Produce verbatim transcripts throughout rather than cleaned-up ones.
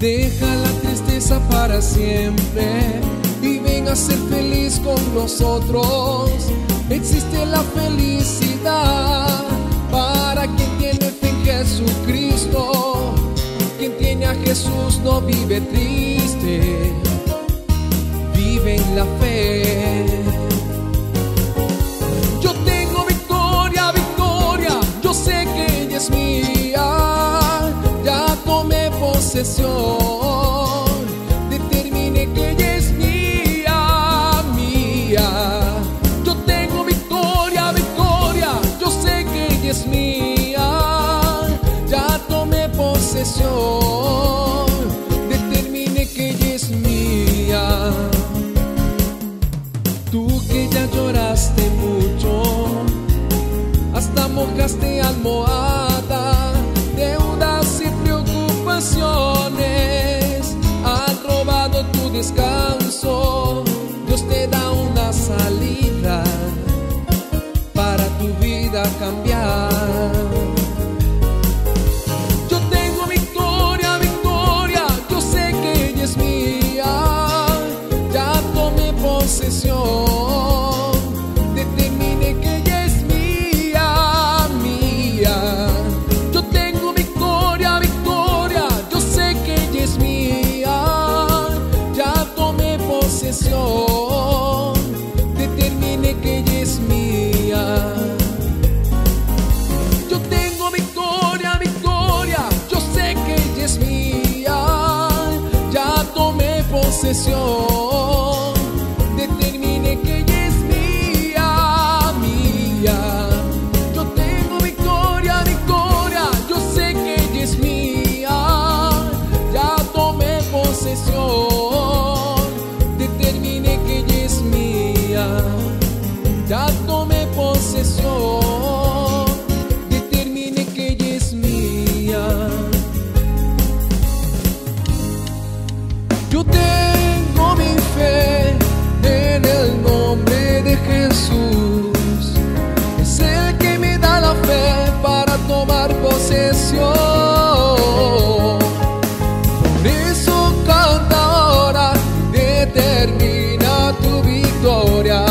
Deja la tristeza para siempre y ven a ser feliz con nosotros. Existe la felicidad para quien tiene fe en Jesucristo. Quien tiene a Jesús no vive triste, vive en la fe. Yo tengo victoria, victoria, yo sé que ella es mía. Ya tomé posesión, determiné que ella es mía, mía. Yo tengo victoria, victoria, yo sé que ella es mía. Ya tomé posesión, determiné que ella es mía. Tú que ya lloraste mucho, hasta mojaste almohada, deudas y preocupaciones han robado tu descanso. Dios te da una salida para tu vida cambiar. Yo tengo victoria, victoria, yo sé que ella es mía. Ya tomé posesión, determiné que ella es mía. Yo tengo victoria, victoria, yo sé que ella es mía. Ya tomé posesión, determiné que ella es mía, mía. Yo tengo victoria, victoria, yo sé que ella es mía. Ya tomé posesión, ya tomé posesión, determiné que ella es mía. Yo tengo mi fe en el nombre de Jesús. Es el que me da la fe para tomar posesión. Por eso canta ahora, determina tu victoria.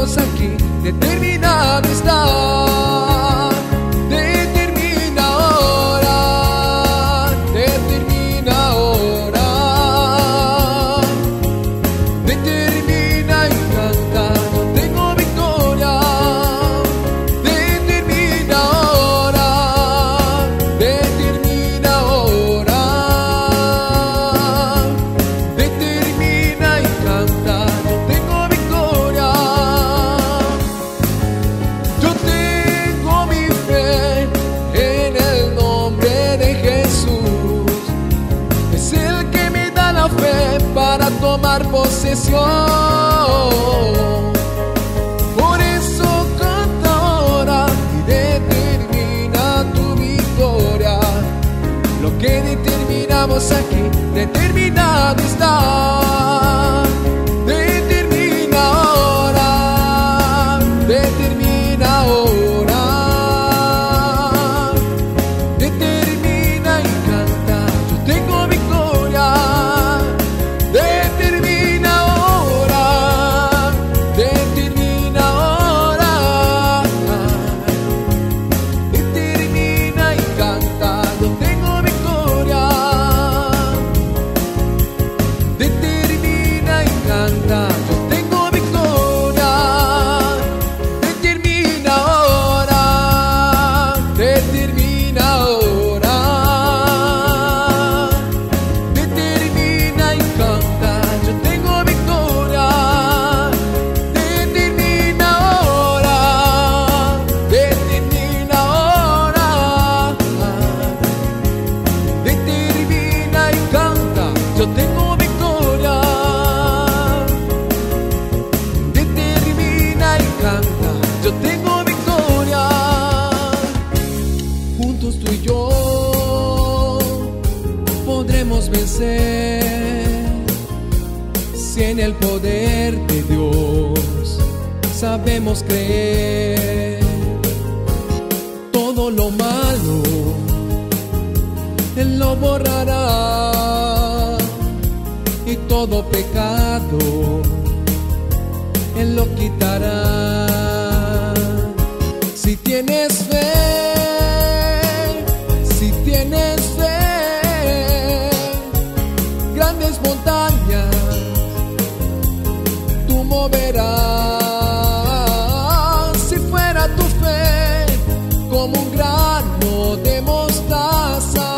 Aquí determinado está, determina ahora, determina ahora, determina y canta. Yo tengo victoria, determina ahora, determina ahora, determina y canta. Para tomar posesión, por eso canta ahora y determina tu victoria. Lo que determinamos aquí, determinado está. Determina ahora, determina ahora, determina y canta. Yo tengo victoria. Vencer si en el poder de Dios sabemos creer. Todo lo malo, el lo borrará, y todo pecado Él lo quitará. Si tienes fe, si tienes fe, grandes montañas tú moverás. Si fuera tu fe como un grano de mostaza,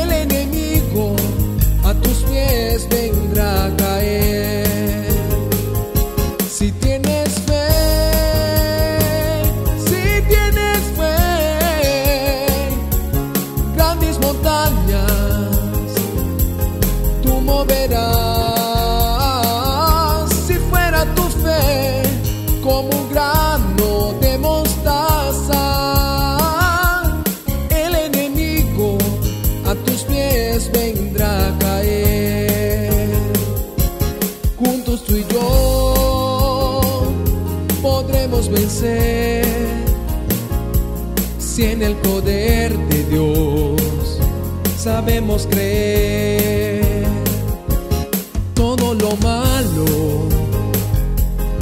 el enemigo a tus pies vendrá a caer. Si tienes fe, si tienes fe, grandes montañas tú moverás. Si fuera tu fe como un grano de mostaza, el enemigo a tus pies vendrá a caer. Juntos tú y yo podremos vencer, si en el poder de Dios sabemos creer. Todo lo malo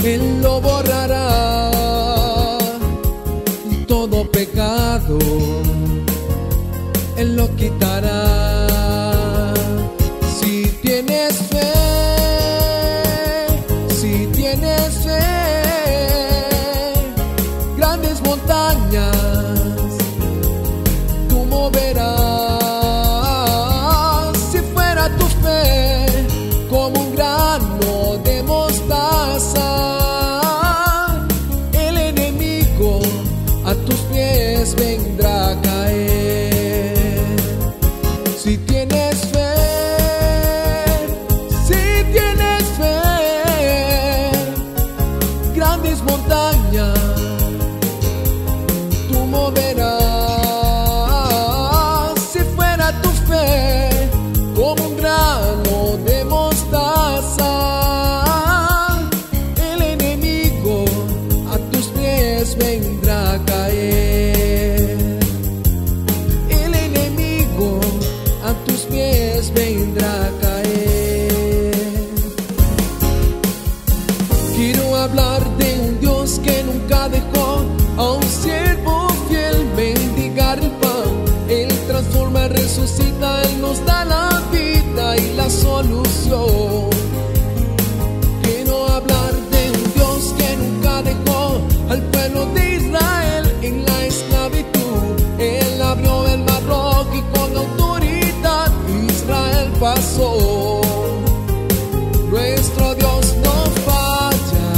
Él lo borrará, y todo pecado Él lo quitará. Si tienes fe, si tienes fe, grandes montañas tú moverás. Si fuera tu fe como un grano de mostaza, a tus pies vendrá a caer. Si tienes fe, si tienes fe, grandes montañas tú moverás. Si fuera tu fe como un grano de mostaza, el enemigo a tus pies vendrá a caer. El enemigo a tus pies vendrá a caer. Quiero hablar de un Dios que nunca dejó a un siervo fiel mendigar el pan. Él transforma, resucita, Él nos da la vida y la solución. Quiero hablar de un Dios que nunca dejó al pueblo de Israel en la esclavitud. Él abrió el mar Rojo y con autoridad Israel pasó. Nuestro Dios no falla,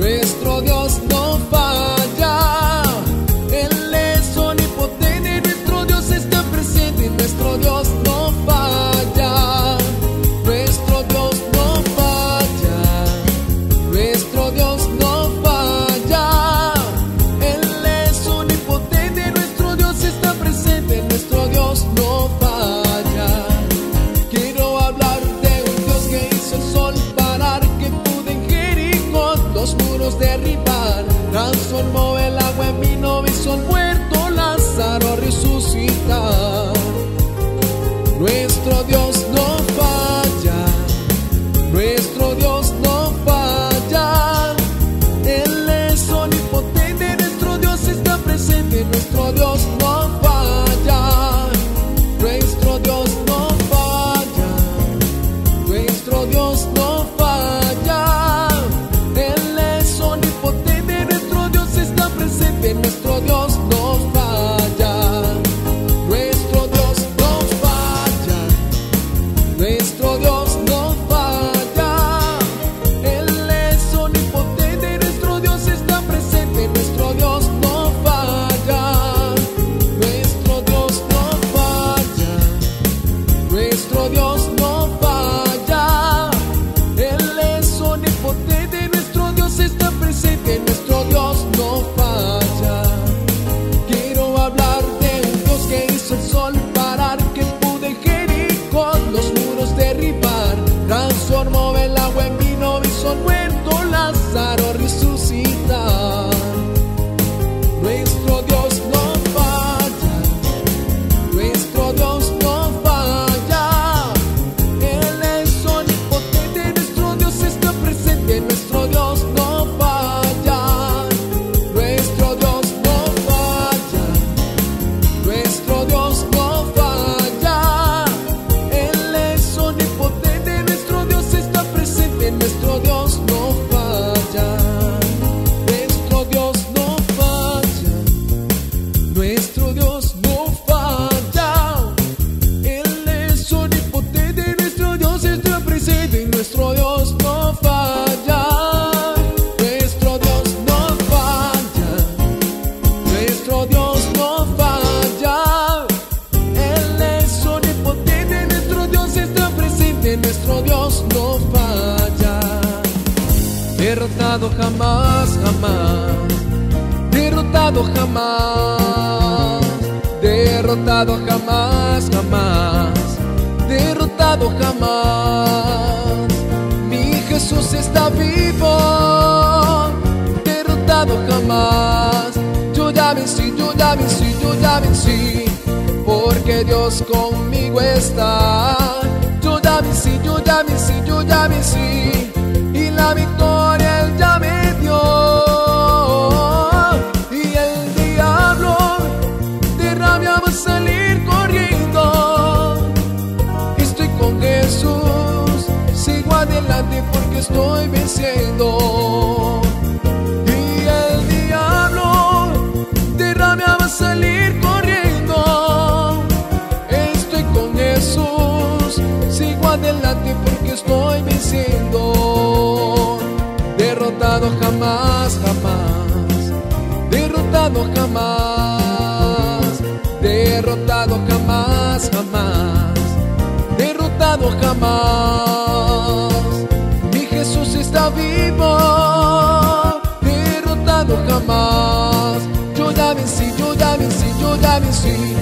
nuestro Dios no falla. Él es omnipotente, nuestro Dios está presente, nuestro Dios no falla. Nuestro Dios no falla, nuestro Dios no falla. Derribar, transformó el agua en vino, hizo al muerto Lázaro resucitar. Nuestro Dios no falla, nuestro Dios no falla. Él es omnipotente, nuestro Dios está presente, nuestro Dios no falla. Nuestro Dios no falla, nuestro Dios no falla. Nuestro Dios no falla, nuestro Dios no falla, nuestro Dios no falla. Él es omnipotente, nuestro Dios está presente, nuestro Dios no falla, nuestro Dios no falla, nuestro Dios no falla. Él es omnipotente, nuestro Dios está presente, nuestro Dios no falla. Transformó el agua en vino, hizo al muerto Lázaro resucitar. Nuestro Dios no falla, derrotado jamás, jamás, derrotado jamás, derrotado jamás, jamás, derrotado jamás. Mi Jesús está vivo, derrotado jamás. Yo ya vencí, yo ya vencí, yo ya vencí, porque Dios conmigo está. Yo ya vencí, yo ya vencí, yo ya vencí, y la victoria Él ya me dio. Y el diablo de rabia va a salir corriendo. Estoy con Jesús, sigo adelante porque estoy venciendo. Y el diablo de rabia va a salir corriendo. Estoy con Jesús, sigo adelante porque estoy venciendo. Derrotado jamás, jamás, derrotado jamás, derrotado jamás, jamás, derrotado jamás. Mi Jesús está vivo, derrotado jamás. Yo ya vencí, yo ya vencí, yo ya vencí,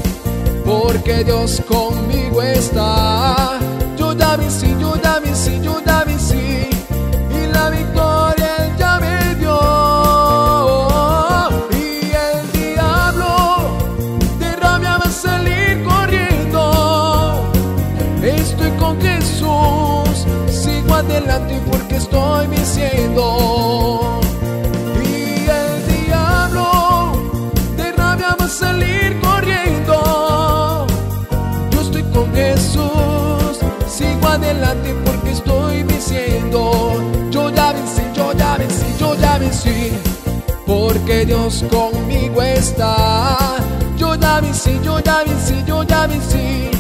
porque Dios conmigo está. Yo ya vencí, yo ya vencí, yo ya vencí, y la victoria Él ya me dio. Y el diablo de rabia va a salir corriendo. Estoy con Jesús, sigo adelante porque estoy venciendo. Y el diablo de rabia va a salir corriendo. Yo estoy con Jesús, sigo adelante porque estoy venciendo. Yo ya vencí, yo ya vencí, yo ya vencí, porque Dios conmigo está. Yo ya vencí, yo ya vencí, yo ya vencí,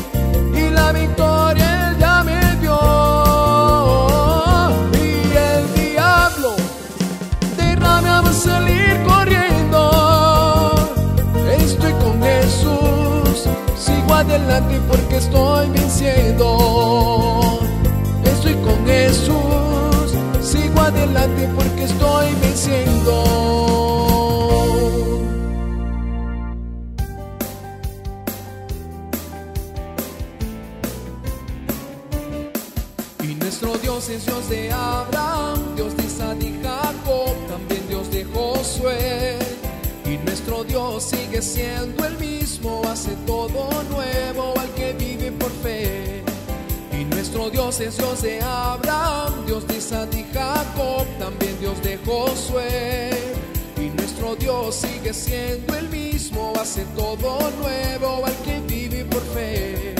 y la victoria Él ya me dio. Y el diablo de rabia va a salir corriendo. Estoy con Jesús, sigo adelante porque estoy venciendo. Estoy con Jesús, sigo adelante porque estoy venciendo. Y nuestro Dios es Dios de Abraham, Dios de Isaac y Jacob, también Dios de Josué. Y nuestro Dios sigue siendo el mismo, hace todo nuevo al que vive por fe. Y nuestro Dios es Dios de Abraham, Dios de Isaac y Jacob, también Dios de Josué. Y nuestro Dios sigue siendo el mismo, hace todo nuevo al que vive por fe.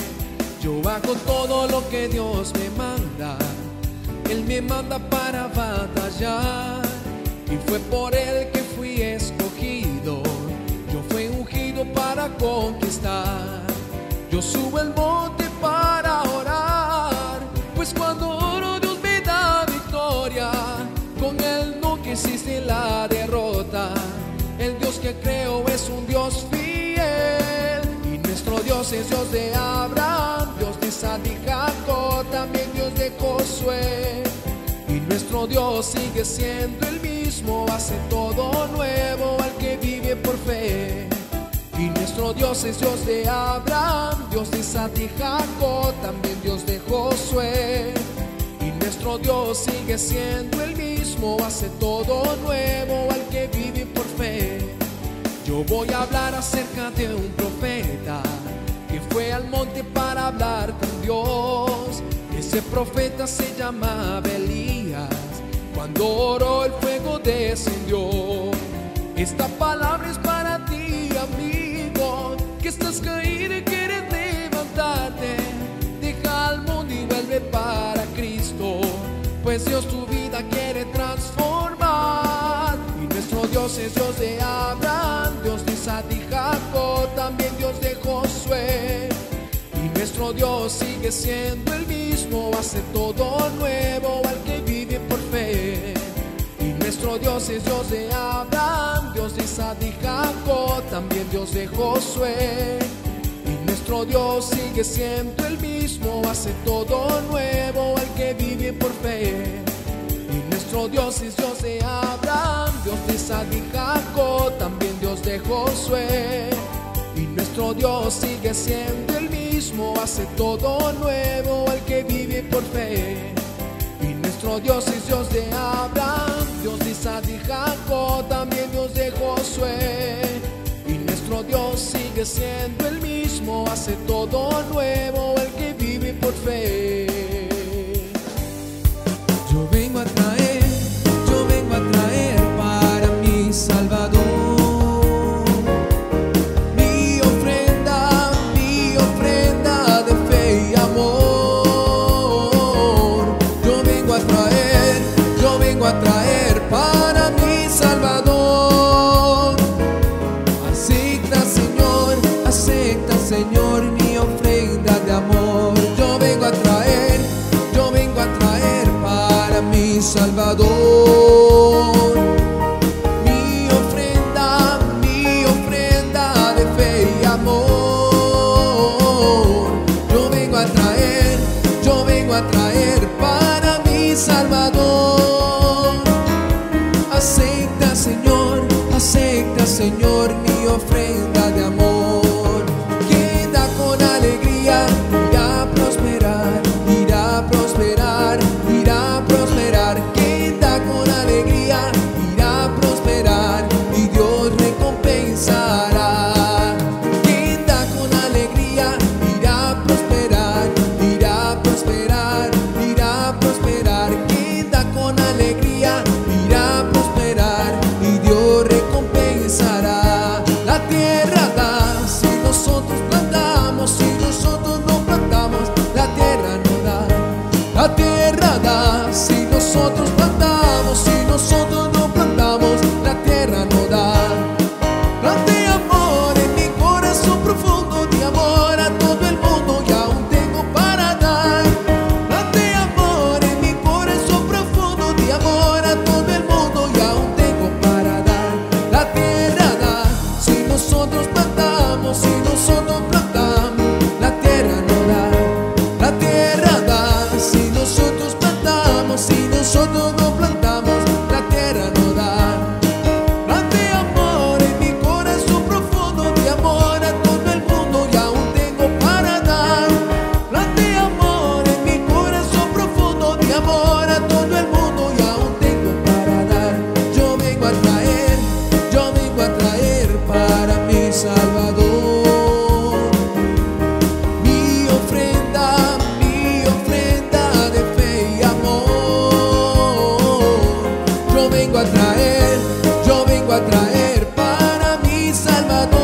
Yo hago todo lo que Dios me manda, Él me manda para batallar. Y fue por Él que fui escogido, yo fui ungido para conquistar. Yo subo el monte para orar, pues cuando oro Dios me da victoria. Con Él nunca existe la derrota, el Dios que creo es un Dios fiel. Y nuestro Dios es Dios de Abraham, Dios de Isaac y Jacob, también Dios de Josué. Y nuestro Dios sigue siendo el mismo, hace todo nuevo al que vive por fe. Y nuestro Dios es Dios de Abraham, Dios de Isaac y Jacob, también Dios de Josué. Y nuestro Dios sigue siendo el mismo, hace todo nuevo al que vive por fe. Yo voy a hablar acerca de un profeta que fue al monte para hablar con Dios. Ese profeta se llamaba Elías, cuando oró el fuego descendió. Esta palabra es para ti, amigo, que estás caído y quieres levantarte. Deja al mundo y vuelve para Cristo, pues Dios tu vida quiere transformar. Y nuestro Dios es Dios de Abraham, Dios de Isaac y Jacob, también Dios de Josué. Nuestro Dios sigue siendo el mismo, hace todo nuevo al que vive por fe. Y nuestro Dios es Dios de Abraham, Dios de Isaac y Jacob, también Dios de Josué. Y nuestro Dios sigue siendo el mismo, hace todo nuevo al que vive por fe. Y nuestro nuestro Dios es Dios de Abraham, Dios de Isaac y Jacob, también Dios de Josué. Y nuestro Dios sigue siendo el mismo, hace todo nuevo al que vive por fe. Y nuestro Dios es Dios de Abraham, Dios de Isaac y Jacob, también Dios de Josué. Y nuestro Dios sigue siendo el mismo, hace todo nuevo al que vive por fe. Yo vengo a traer, yo vengo a traer para mi Salvador. Salvador, mi ofrenda, mi ofrenda de fe y amor. Yo vengo a traer, yo vengo a traer para mi Salvador. Acepta, Señor, acepta, Señor, mi ofrenda de amor. Queda con alegría, irá a prosperar, irá a prosperar, irá a prosperar. Si nosotros plantamos, si nosotros no plantamos, la tierra no da. Planté amor en mi corazón profundo, de amor a todo el mundo y aún tengo para dar. Planté amor en mi corazón profundo, de amor a todo el mundo y aún tengo para dar. La tierra da, si nosotros plantamos, si nosotros plantamos, la tierra no da. La tierra da, si nosotros si nosotros no plantamos, la tierra no da. Planté amor en mi corazón profundo, de amor a todo el mundo y aún tengo para dar. Planté amor en mi corazón profundo, de amor a todo el mundo y aún tengo para dar. Yo vengo a traer, yo vengo a traer para mi Salvador.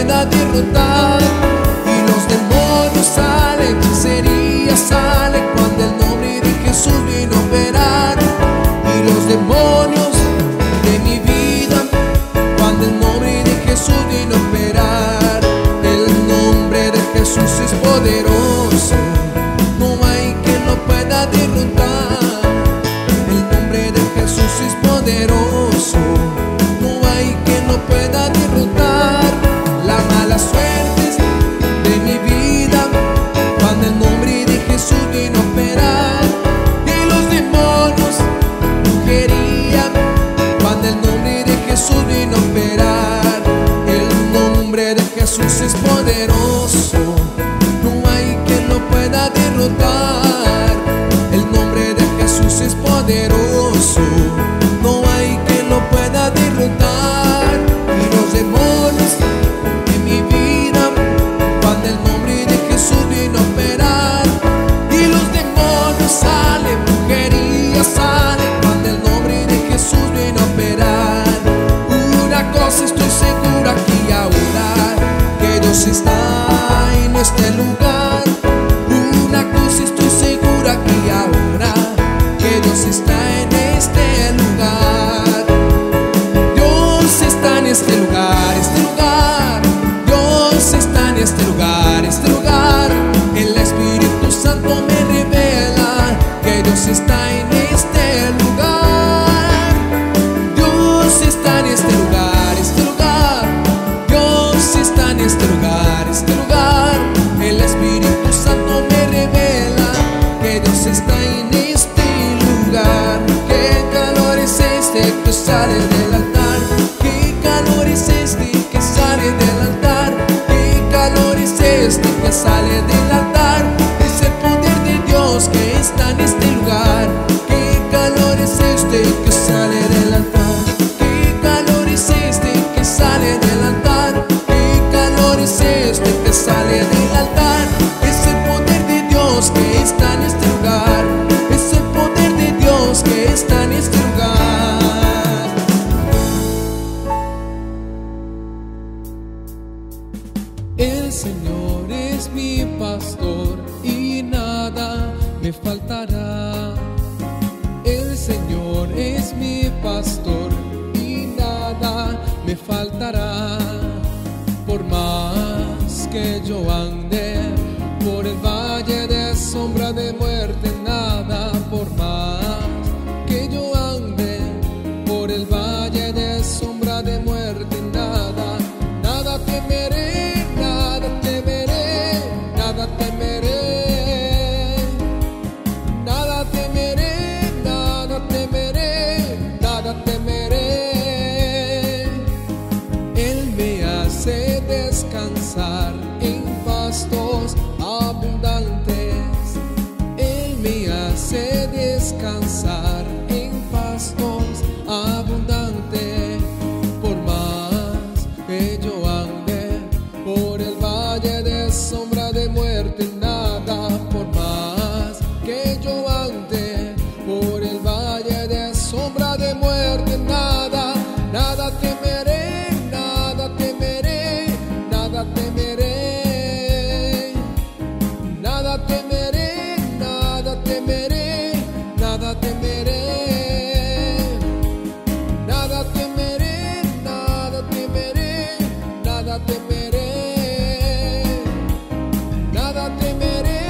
pueda derrotar. Y los demonios salen, hechicerías salen, cuando el nombre de Jesús vino a operar. Y los demonios de mi vida, cuando el nombre de Jesús vino a operar. El nombre de Jesús es poderoso, no hay quien lo pueda derrotar. El nombre de Jesús es poderoso, no hay quien lo pueda derrotar. Las malas suertes de mi vida, cuando el nombre de Jesús vino a operar. Y los demonios, brujería, cuando el nombre de Jesús vino a operar. El nombre de Jesús es poderoso, no hay quien lo pueda derrotar. El nombre de Jesús es poderoso, no hay quien lo pueda derrotar. Y los demonios de mi vida, cuando el nombre de Jesús vino a operar. Y los demonios salen, brujería sale, cuando el nombre de Jesús vino a operar. Una cosa estoy segura aquí ahora, que Dios está en este lugar. Una cosa estoy segura aquí ahora, que Dios está en este lugar. Dios está en este lugar, este lugar. Dios está en este lugar, este lugar. El Espíritu Santo me revela que Dios está en este lugar. Dios está en este lugar, este lugar. Dios está en este lugar, este lugar. El Espíritu Santo me revela que Dios está en este lugar. Qué calor es este que sale del altar. Qué calor es este que sale del altar. Qué calor es este que sale del altar. Es el poder de Dios que está en este lugar. Qué calor es este que sale del altar. Qué calor es este que sale del altar. Qué calor es este que sale del altar. Es el poder de Dios que está en este lugar. Es el poder de Dios que está en este lugar. El Señor es mi pastor y nada me faltará. El Señor es mi pastor y nada me faltará. Por más que yo ande por el valle de sombra de muerte, nada. Por más que yo ande por el valle de sombra de muerte, nada. Nada temeré, nada temeré, nada temeré. Nada temeré, nada temeré, nada temeré. Él me hace descansar en pastos abundantes. Él me hace descansar en pastos abundantes. Por más que yo ande por el valle de sombra de muerte, nada. Por más que yo ande por el valle de sombra de muerte, nada. Nada temeré, nada temeré, nada temeré. Nada temeré, nada temeré, nada temeré. Nada temeré, nada temeré, nada temeré. Nada temeré, nada temeré,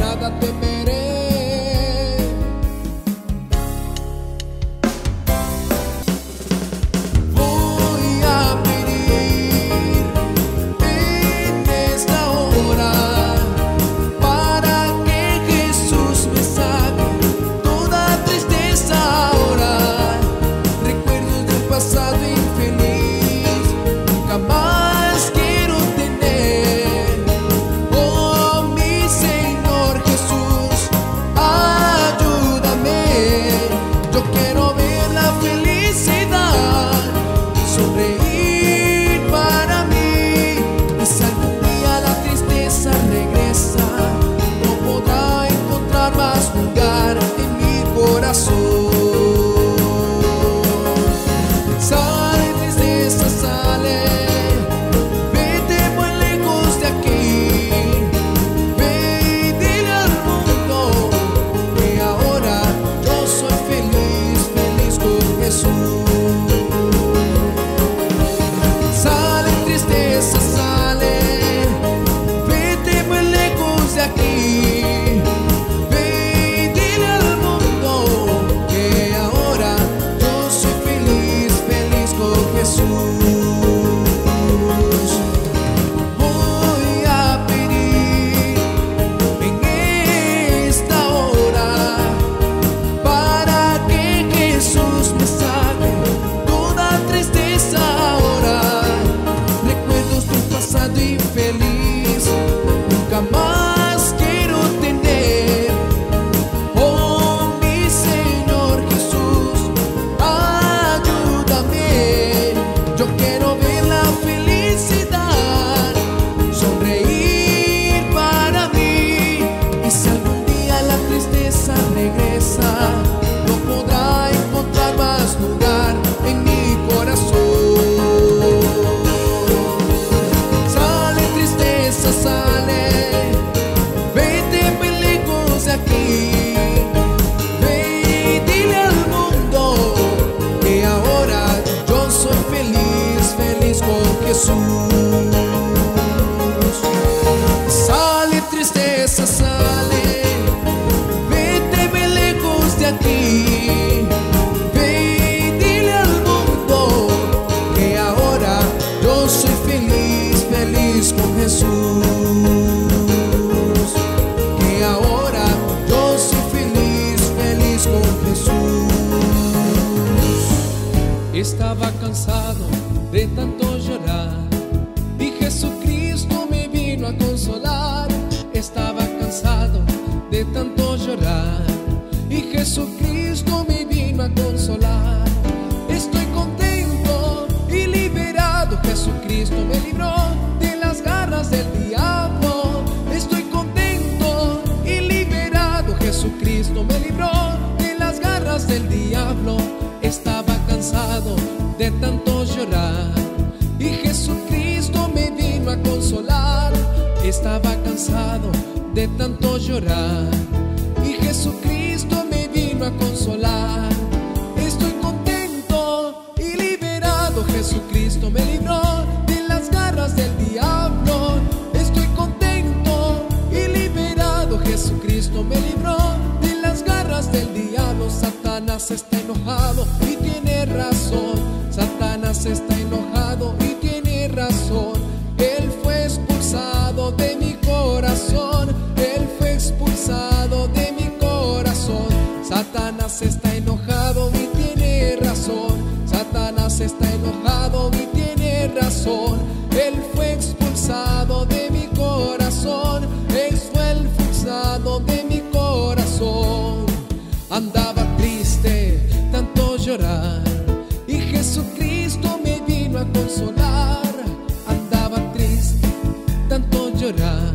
nada temeré. Voy a pedir en esta hora para que Jesús me saque toda tristeza ahora, recuerdos del pasado infeliz. Jesús. Sale tristeza, sale, véteme lejos de aquí. Ve y dile al mundo que ahora yo soy feliz, feliz con Jesús. Que ahora yo soy feliz, feliz con Jesús. Estaba cansado de tanto llorar y Jesucristo me vino a consolar. Estaba cansado de tanto llorar y Jesucristo me vino a consolar. Estoy contento y liberado, Jesucristo me libró de las garras del diablo. Estoy contento y liberado, Jesucristo me libró de las garras del diablo. Estaba cansado de tanto llorar y Jesucristo me vino a consolar. Estaba cansado de tanto llorar y Jesucristo me vino a consolar. Estoy contento y liberado, Jesucristo me libró de las garras del diablo. Estoy contento y liberado, Jesucristo me libró de las garras del diablo. Satanás está enojado y tiene razón. Satanás está enojado y tiene razón. Él fue expulsado de mi corazón. Él fue expulsado de mi corazón. Satanás está enojado y tiene razón. Satanás está enojado y tiene razón. Él fue expulsado de mi corazón. Él fue expulsado de mi corazón. Andaba triste, tanto llorar, Jesucristo me vino a consolar. Andaba triste, tanto llorar,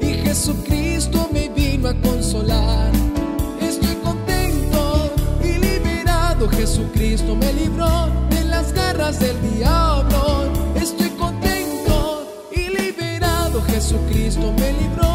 y Jesucristo me vino a consolar. Estoy contento y liberado, Jesucristo me libró de las garras del diablo. Estoy contento y liberado, Jesucristo me libró